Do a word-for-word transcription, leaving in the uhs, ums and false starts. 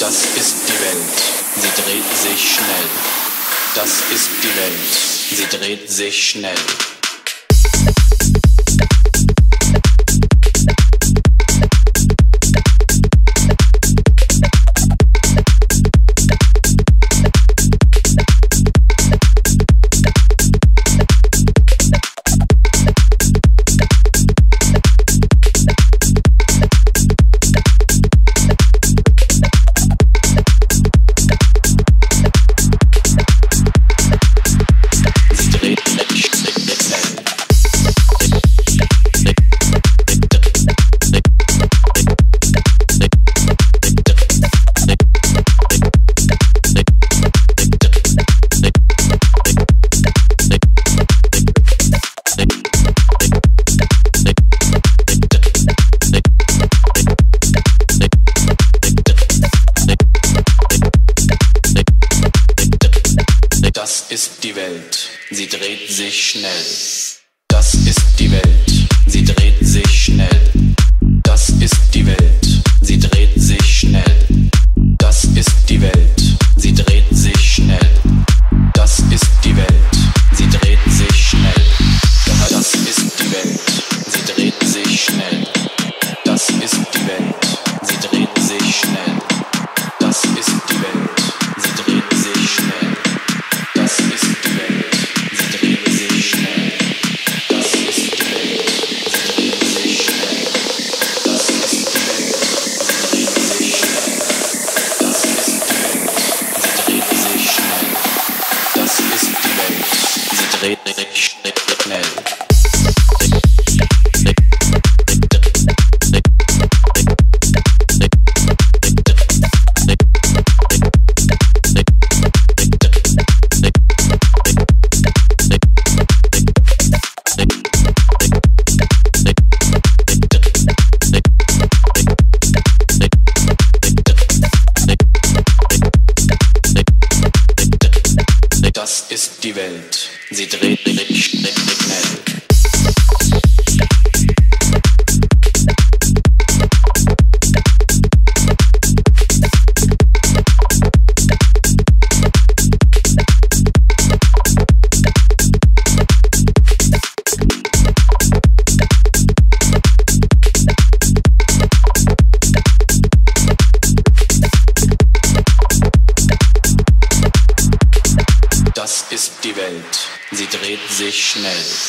Das ist die Welt. Sie dreht sich schnell. Das ist die Welt. Sie dreht sich schnell. Das ist die Welt, sie dreht sich schnell. Das ist die Welt, sie dreht sich schnell. Das ist die Welt, sie dreht sich schnell. Das ist die Welt, sie dreht sich schnell. Das ist die Welt, sie dreht sich schnell. Das ist die Welt, sie dreht sich schnell. Das ist die Welt, sie dreht sich schnell. Das ist die Welt, sie dreht sich schnell. Das ist die Welt, sie dreht sich schnell. Das ist die Welt, sie dreht sich schnell. Das ist die Welt, sie dreht sich schnell. Das ist die Welt, sie dreht sich schnell. Das ist die Welt, sie dreht sich schnell. Das ist die Welt. Sie dreht sich schnell. Das ist die Welt, sie dreht sich schnell.